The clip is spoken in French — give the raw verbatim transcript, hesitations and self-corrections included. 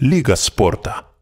LIGASPORTA.